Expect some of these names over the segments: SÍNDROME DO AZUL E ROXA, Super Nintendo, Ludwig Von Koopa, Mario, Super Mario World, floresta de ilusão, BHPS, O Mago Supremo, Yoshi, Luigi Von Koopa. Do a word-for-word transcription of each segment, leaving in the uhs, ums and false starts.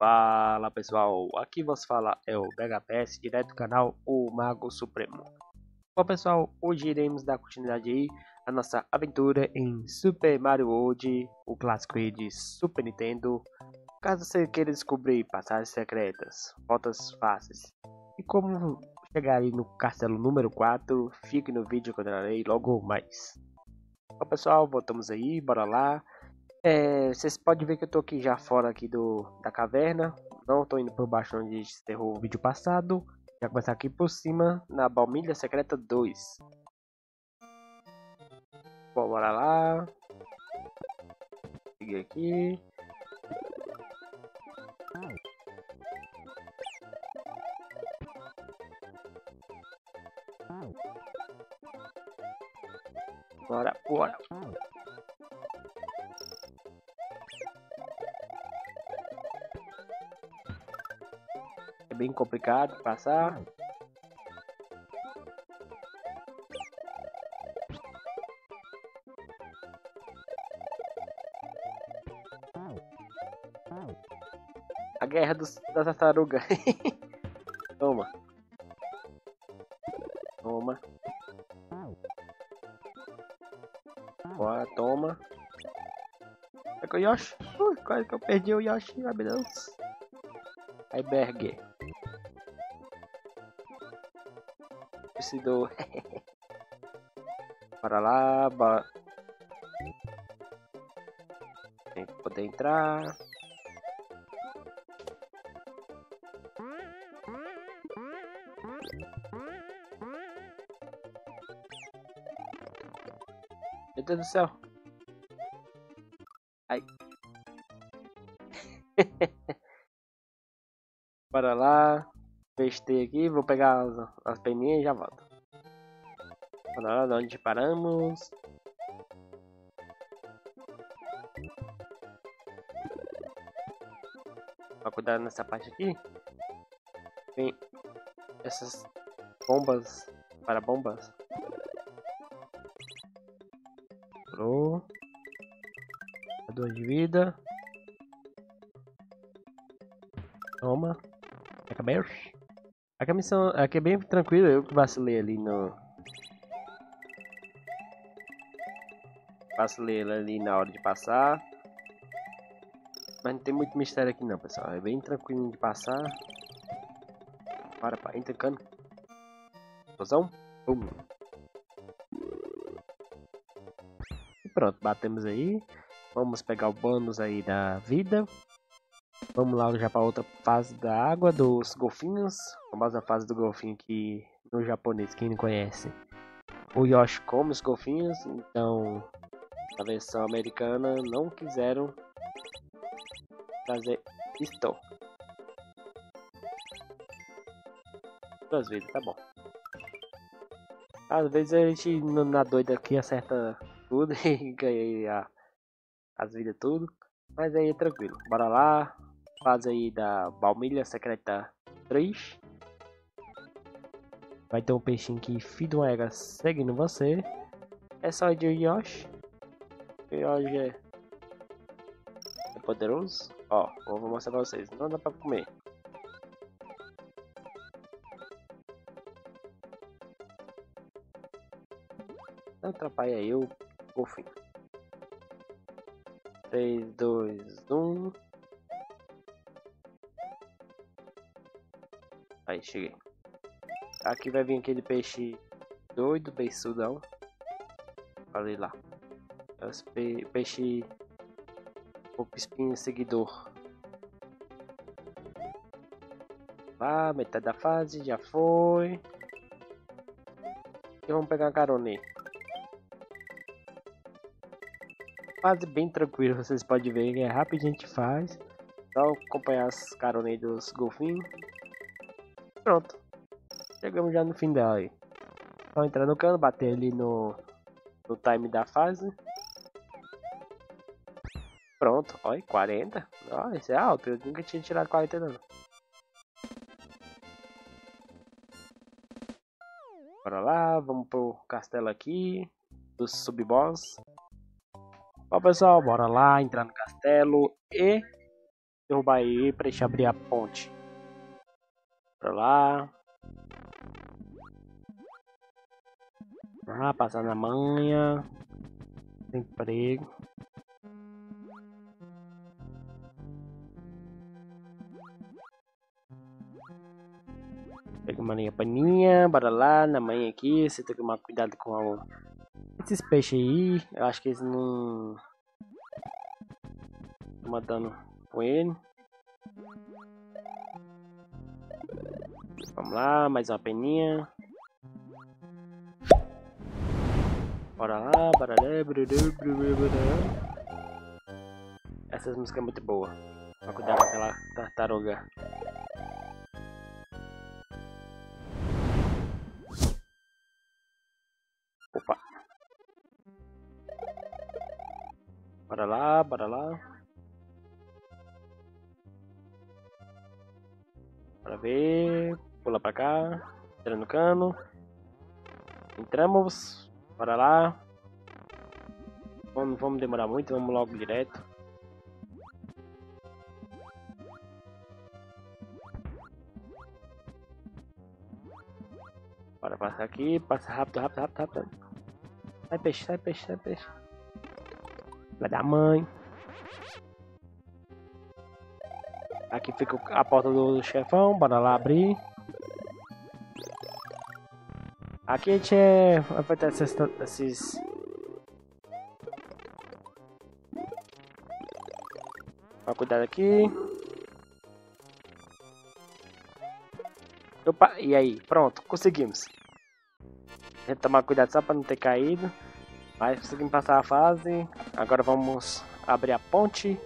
Fala pessoal, aqui vos fala é o B H P S, direto do canal O Mago Supremo. Bom pessoal, hoje iremos dar continuidade aí à nossa aventura em Super Mario World, o clássico aí de Super Nintendo. Caso você queira descobrir passagens secretas, rotas fáceis e como chegar aí no castelo número quatro, fique no vídeo que eu trarei logo mais. Bom pessoal, voltamos aí, bora lá. É, vocês podem ver que eu tô aqui já fora aqui do, da caverna. Não tô indo por baixo onde encerrou o vídeo passado. Já começar aqui por cima na baunilha secreta dois. Bom, bora lá. Seguir aqui. Bora, bora. Bem complicado passar. A guerra dos, da tartaruga. Toma. Toma. Bora, toma. É com o Yoshi. Ui, quase que eu perdi o Yoshi. Ai, meu Deus. Iberg. Suicidou. Para lá, bora. Tem que poder entrar. Meu Deus do céu. Ai. Para lá. Festei aqui, vou pegar as, as peninhas e já volto. Bora lá, de onde paramos. Pra cuidar nessa parte aqui. Tem essas bombas. Para bombas. Pro. A dor de vida. Toma. Acabei. Aqui a missão aqui é bem tranquila, eu que vacilei ali no... Vacilei ali na hora de passar. Mas não tem muito mistério aqui não, pessoal. É bem tranquilo de passar. Para, para, entra cano. Explosão. Bum. E pronto, batemos aí. Vamos pegar o bônus aí da vida. Vamos lá já para outra fase da água dos golfinhos. A famosa fase do golfinho que no japonês, quem não conhece, o Yoshi come os golfinhos. Então a versão americana não quiseram trazer isto. Duas vezes, tá bom. Às vezes a gente na doida aqui acerta tudo e ganha as vidas tudo. Mas aí é tranquilo, bora lá. Fase aí da baunilha secreta três. Vai ter um peixinho que filho de uma égua seguindo você. É só de Yoshi. Yoshi é... é poderoso. Ó, eu vou mostrar pra vocês. Não dá pra comer. Não atrapalha eu, golfinho. três, dois, um. Aí, cheguei. Aqui vai vir aquele peixe doido, beiçudão. Falei lá. É o pe peixe... O espinho seguidor. Lá, metade da fase, já foi. E vamos pegar uma carona aí. Fase bem tranquila, vocês podem ver que é rápido a gente faz. Só acompanhar as caronas aí dos golfinhos. Pronto, chegamos já no fim dela aí. Só entrar no cano, bater ali no, no time da fase. Pronto, olha, quarenta. Olha, isso é alto, eu nunca tinha tirado quarenta não. Bora lá, vamos pro castelo aqui, do sub-boss. Bom pessoal, bora lá, entrar no castelo e derrubar ele pra gente abrir a ponte. Pra lá. Pra lá, passar na manha. Desemprego. Pega uma linha paninha, bora lá, na manhã aqui. Você tem que tomar cuidado com a... esses peixes aí. Eu acho que eles não... toma dano com ele. Vamos lá, mais uma peninha. Bora lá, bora lá, brudru, brudru, brudru. Essas músicas é muito boa. Pra cuidar com aquela tartaruga. Opa. Bora lá, bora lá. Pra ver, pula pra cá, entra no cano, entramos, bora lá, não vamos demorar muito, vamos logo direto. Bora passar aqui, passa rápido, rápido, rápido, rápido. Sai peixe, sai peixe, sai peixe. Vai dar mãe. Aqui fica a porta do chefão, bora lá abrir. Aqui a gente é... afetar esses... esses... Vamos cuidar aqui. Opa, e aí? Pronto, conseguimos. Tem que tomar cuidado só pra não ter caído. Mas conseguimos passar a fase. Agora vamos abrir a ponte.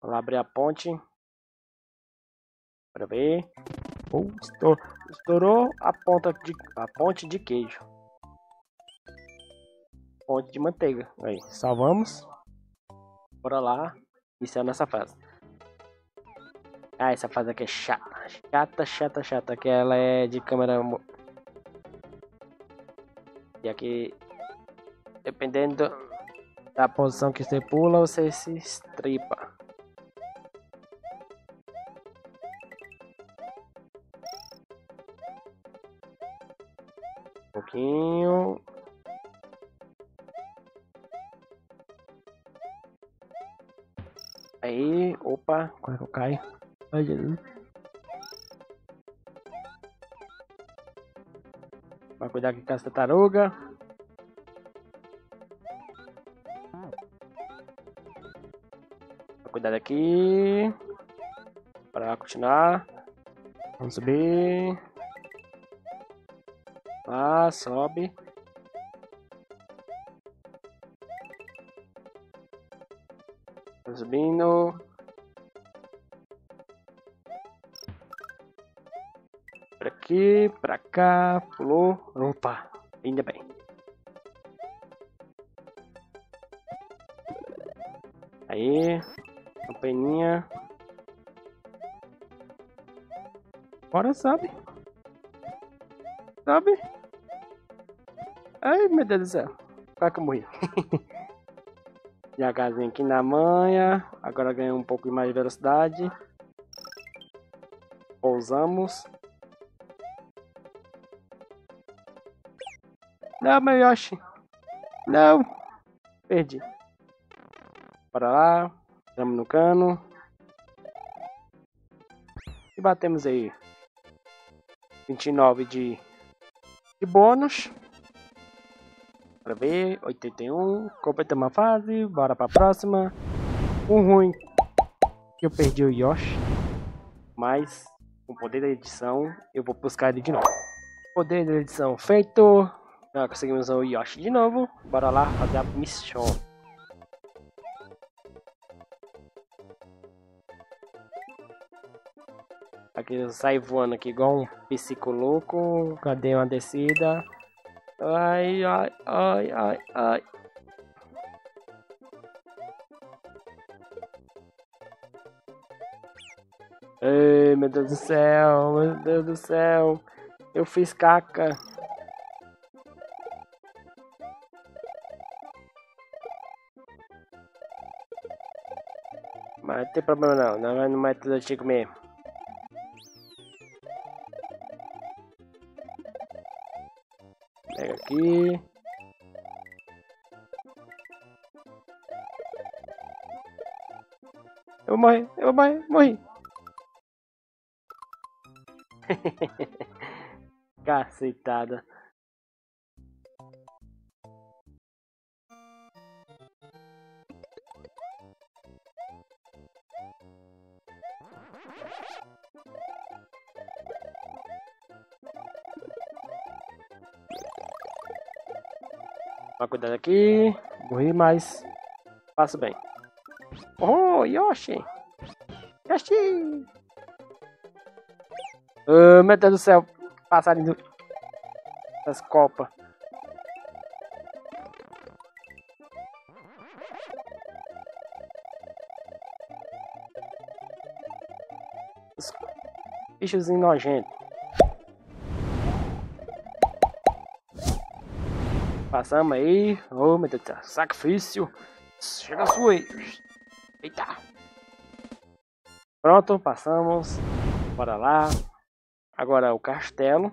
Vamos lá abrir a ponte. Para ver. Oh, estourou, estourou a, ponta de, a ponte de queijo. Ponte de manteiga. Aí, salvamos. Bora lá. Isso é a nossa fase. Ah, essa fase aqui é chata. Chata, chata, chata. Que ela é de câmera... E aqui... dependendo da posição que você pula, você se estripa. Um pouquinho. Aí, opa, quase que eu caio. Ai, Jesus. Vai cuidar aqui com essa tartaruga. Vai cuidar daqui. Para continuar. Vamos subir. Ah, sobe. Tá subindo. Pra aqui, pra cá, pulou. Opa, ainda bem. Aí, uma peninha. Bora, sobe. Sobe. Ai, meu Deus do céu. Quase que eu morri. E a casinha aqui na manha. Agora ganhou um pouco mais de velocidade. Pousamos. Não, meu Yoshi. Não. Perdi. Bora lá. Estamos no cano. E batemos aí. vinte e nove de, de bônus. Pra ver, oitenta e um, completamos a fase, bora pra próxima. Um ruim, eu perdi o Yoshi, mas com o poder da edição eu vou buscar ele de novo. Poder da edição feito, já conseguimos o Yoshi de novo, bora lá fazer a missão. Aqui eu saio voando aqui igual um psico louco, cadê uma descida? Ai, ai, ai, ai, ai. Ei, meu Deus do céu, meu Deus do céu. Eu fiz caca. Mas não tem problema não, nós vamos no método antigo mesmo. Pega aqui. Eu vou morrer, eu vou morrer, morri. Cacetada. Toma cuidado aqui. Morri, mas passo bem. Oh, Yoshi! Yoshi! Oh, meu Deus do céu! Passarinho das copas. Os bichos nojentos. Passamos aí. Oh, meu Deus do céu. Sacrifício. Chega a sua aí. Eita. Pronto, passamos. Bora lá. Agora o castelo.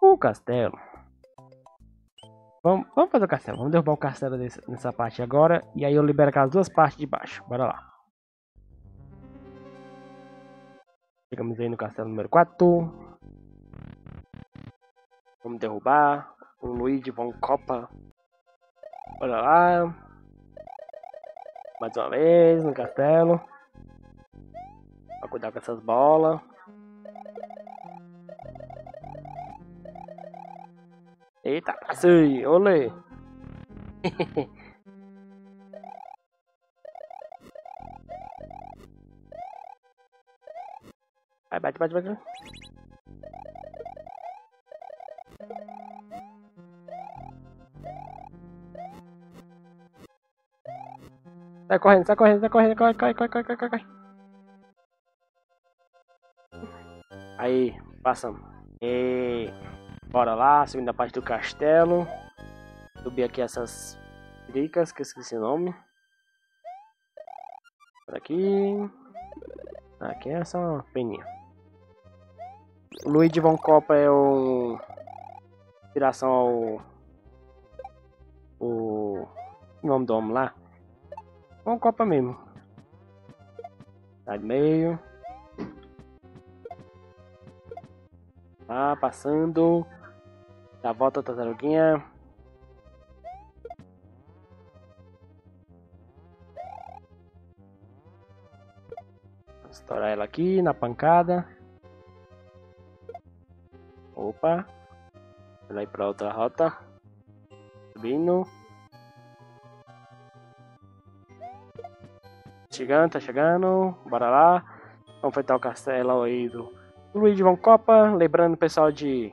O castelo. Vamos, vamos fazer o castelo. Vamos derrubar o castelo desse, nessa parte agora. E aí eu libero aquelas duas partes de baixo. Bora lá. Chegamos aí no castelo número quatro. Vamos derrubar o Luigi Von Koopa. Bora lá. Mais uma vez no castelo. Pra cuidar com essas bolas. Eita, passei! Olê! Vai, bate, bate, bate. Sai correndo, sai correndo, sai correndo, corre, corre, corre, corre, corre, corre. Aí, passamos. E... bora lá, subindo a parte do castelo. Subir aqui essas bricas, que eu esqueci o nome. Por aqui. Aqui é só uma peninha. O Luigi Von Koopa é o... inspiração ao... o... o nome do homem lá. Von Koopa mesmo. Tá de meio. Tá passando. Dá a volta, tartaruguinha. Vou estourar ela aqui na pancada. Opa. Vai pra outra rota. Subindo. Chegando, tá chegando. Bora lá. Vamos enfrentar o castelo aí do Luigi Von Koopa. Lembrando, pessoal, de...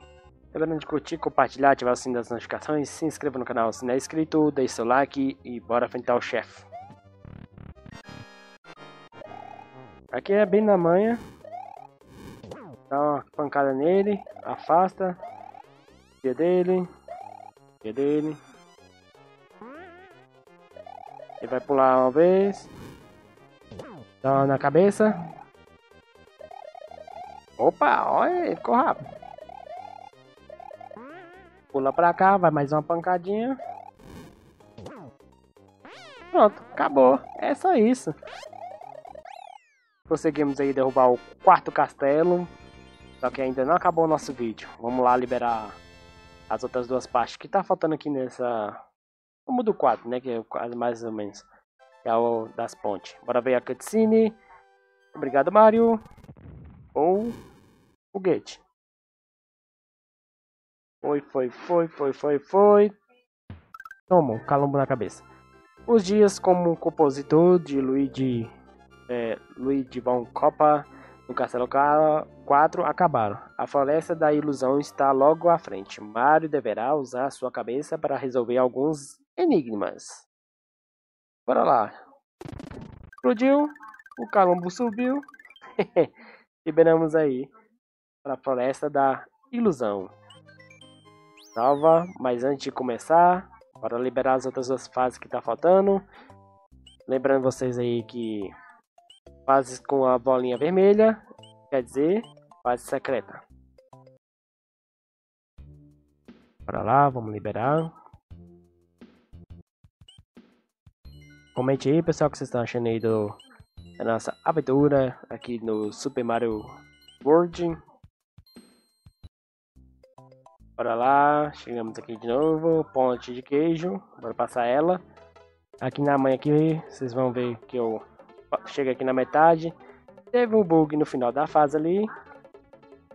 lembrando de curtir, compartilhar, ativar o sininho das notificações. Se inscreva no canal se não é inscrito. Deixe seu like e bora enfrentar o chefe. Aqui é bem na manha. Dá uma pancada nele. Afasta. Pia dele. Pia dele. Ele vai pular uma vez. Dá na cabeça. Opa, olha, ficou rápido. Pula pra cá, vai mais uma pancadinha. Pronto, acabou. É só isso. Conseguimos aí derrubar o quarto castelo. Só que ainda não acabou o nosso vídeo. Vamos lá liberar as outras duas partes que tá faltando aqui nessa... como do quatro, né? Que é quase mais ou menos... é o das pontes. Bora ver a cutscene. Obrigado, Mario. Ou foguete. Foi, foi, foi, foi, foi, foi. Toma, um calombo na cabeça. Os dias como compositor de Luigi, é, Ludwig Von Koopa no Castelo quatro acabaram. A floresta da ilusão está logo à frente. Mario deverá usar sua cabeça para resolver alguns enigmas. Bora lá. Explodiu. O calombo subiu. Liberamos aí para a floresta da ilusão. Salva. Mas antes de começar, bora liberar as outras duas fases que tá faltando. Lembrando vocês aí que fases com a bolinha vermelha quer dizer fase secreta. Bora lá, vamos liberar. Comente aí, pessoal, o que vocês estão achando aí do, da nossa aventura aqui no Super Mario World. Bora lá, chegamos aqui de novo, ponte de queijo, bora passar ela. Aqui na manhã aqui, vocês vão ver que eu chego aqui na metade. Teve um bug no final da fase ali,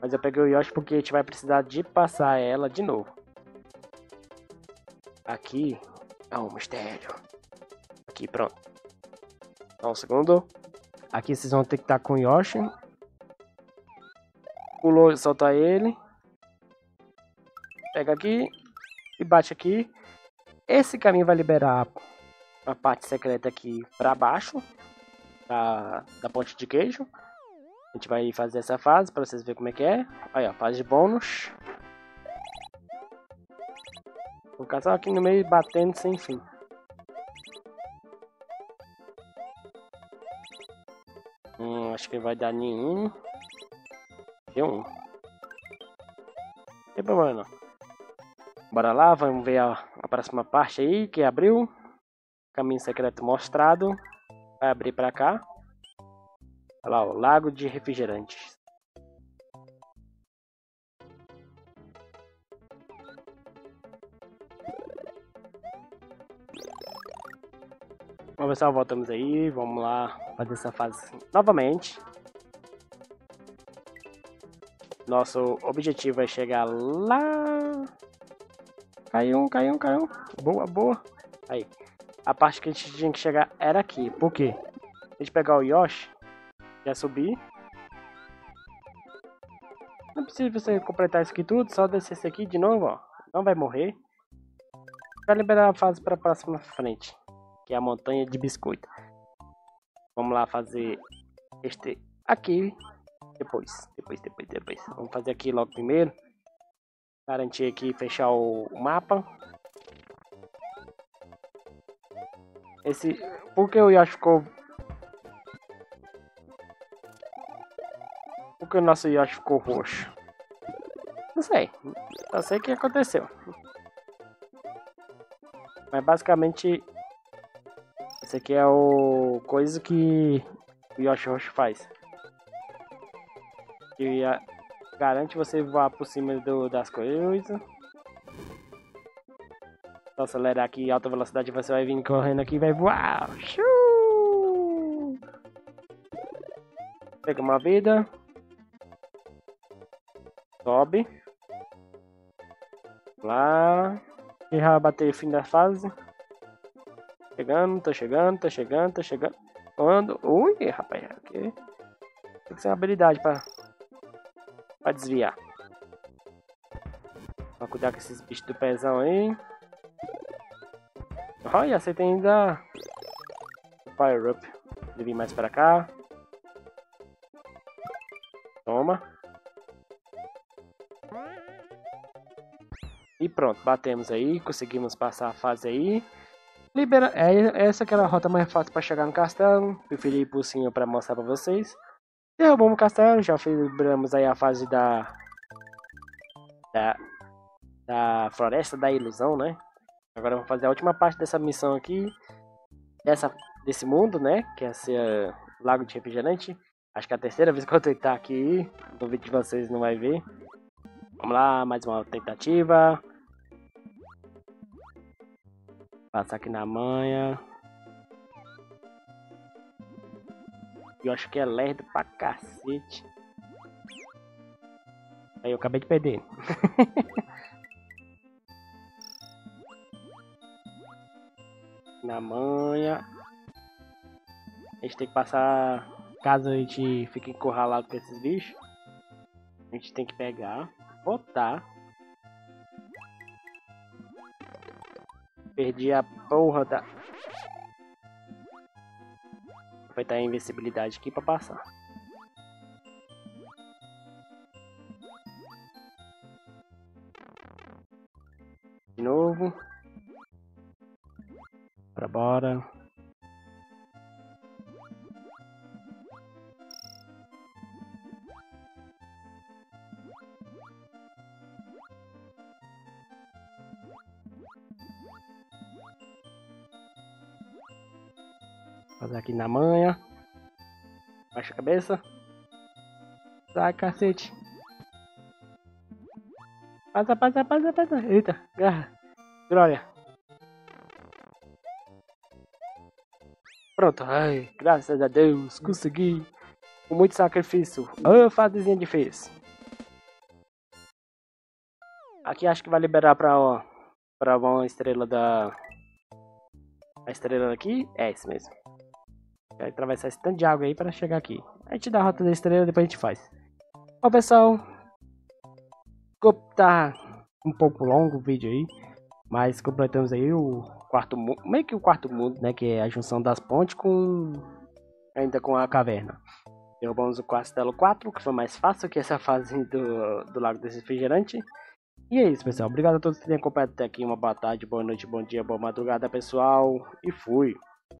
mas eu peguei o Yoshi porque a gente vai precisar de passar ela de novo. Aqui é um mistério. Aqui, pronto. Só um segundo. Aqui vocês vão ter que estar com o Yoshi. Pulou e solta ele. Pega aqui. E bate aqui. Esse caminho vai liberar a parte secreta aqui pra baixo. Da, da ponte de queijo. A gente vai fazer essa fase pra vocês verem como é que é. Aí, ó. Fase de bônus. Vou ficar só aqui no meio batendo sem fim. Hum, acho que vai dar nenhum. Deu um. Não tem problema não. Bora lá, vamos ver a, a próxima parte aí que abriu. Caminho secreto mostrado. Vai abrir pra cá. Olha lá, o lago de refrigerantes. Bom, pessoal, voltamos aí, vamos lá fazer essa fase novamente. Nosso objetivo é chegar lá. Caiu um, caiu um, caiu um. Boa, boa. Aí, a parte que a gente tinha que chegar era aqui. Por quê? A gente pegar o Yoshi, já subir. Não é possível você completar isso aqui tudo, só descer isso aqui de novo, ó. Não vai morrer. Vai liberar a fase para a próxima frente, que é a montanha de biscoito. Vamos lá fazer este aqui. Depois, depois, depois, depois. Vamos fazer aqui logo primeiro. Garantir aqui, fechar o mapa. Esse... Porque o Yoshi ficou... Porque o nosso Yoshi ficou roxo. Não sei. Só sei o que aconteceu. Mas basicamente... Esse aqui é o coisa que o Yoshi Roxo faz. Que garante você voar por cima do, das coisas. Só acelerar aqui em alta velocidade, você vai vir correndo aqui e vai voar. Shoo! Pega uma vida. Sobe. Lá. E já bater o fim da fase. Chegando, tô chegando, tô chegando, tô chegando. Quando. Ui, rapaz, aqui. Tem que ser uma habilidade pra, pra desviar. Vou cuidar com esses bichos do pezão aí. Olha, você tem ainda. Fire up. Ele vem mais pra cá. Toma. E pronto, batemos aí. Conseguimos passar a fase aí. Libera... É essa aquela rota mais fácil para chegar no castelo. Preferi ir por cima para mostrar para vocês. Derrubamos o castelo, já liberamos aí a fase da... da... da floresta da ilusão, né? Agora vamos fazer a última parte dessa missão aqui. Dessa... desse mundo, né? Que é esse lago de refrigerante. Acho que é a terceira vez que eu tentar aqui. No vídeo de vocês não vai ver. Vamos lá, mais uma tentativa. Passar aqui na manha. Eu acho que é lerdo pra cacete. Aí eu acabei de perder. Na manha. A gente tem que passar. Caso a gente fique encurralado com esses bichos, a gente tem que pegar, botar. Perdi a porra da... Vai estar a invencibilidade aqui pra passar. De novo. Pra bora. Fazer aqui na manha. Baixa a cabeça. Sai, cacete. Passa, passa, passa, passa. Eita, garra. Glória. Pronto. Ai, graças a Deus. Consegui. Com muito sacrifício. A fasezinha difícil. Aqui acho que vai liberar pra, ó, pra uma estrela da... A estrela aqui é isso mesmo. Vai atravessar esse tanto de água aí para chegar aqui. A gente dá a rota da estrela, depois a gente faz. Bom, pessoal, ficou, tá um pouco longo o vídeo aí, mas completamos aí o quarto mundo, meio que o quarto mundo, né, que é a junção das pontes com ainda com a caverna. Derrubamos o castelo quatro, que foi mais fácil que essa fase do, do Lago do Refrigerante. E é isso, pessoal. Obrigado a todos que tenham acompanhado até aqui. Uma boa tarde, boa noite, bom dia, boa madrugada, pessoal. E fui!